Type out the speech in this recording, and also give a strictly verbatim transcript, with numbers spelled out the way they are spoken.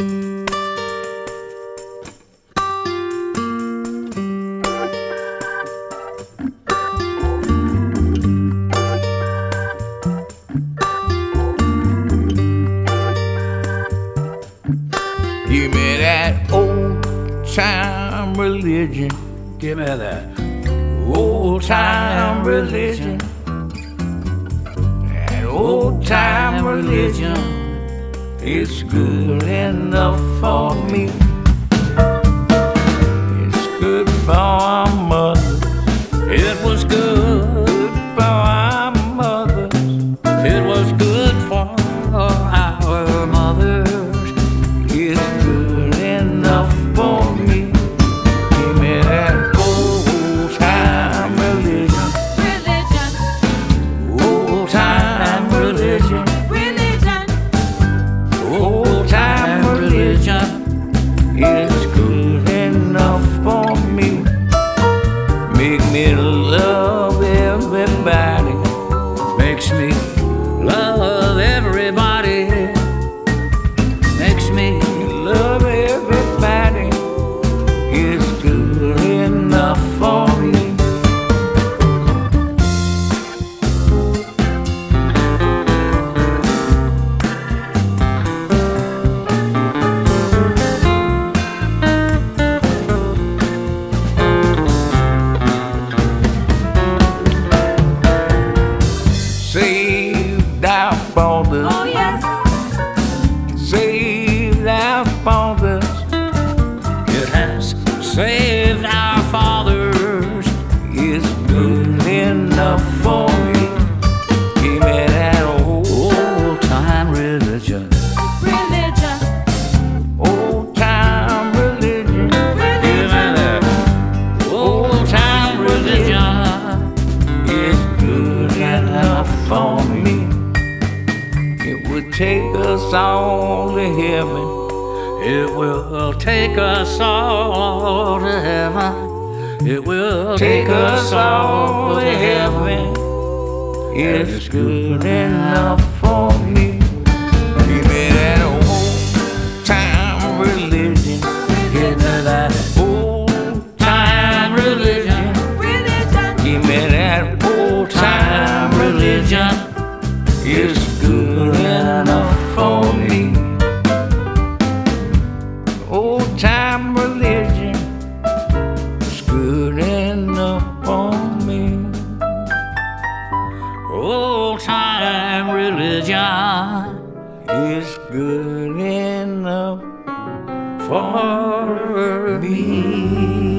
Give me that old time religion. Give me that old time religion. That old time religion is good enough for me. It's good for our mothers. It was good for our mothers. It was good for our mothers. It's good enough for me. Give me that old time religion. Religion. Old time religion. Religion. Old time religion. It's good enough for me. Make me love everybody. Makes me love everybody. Makes me love everybody. Is good enough for me. Saved our fathers. Oh yes. Saved our fathers. It has saved our fathers. It's good enough for me. Give me that old time religion. Religion. Old time religion. Religion. Give me that old time religion. It's good enough for me. It would take us all to heaven. It will take us all to heaven. It will take, take us all to heaven. It's good enough for me. Give me that old time religion. Give me that old time religion. Give me that old time religion. It's good enough for me. Old time religion is good enough for me. Old time religion is good enough for me.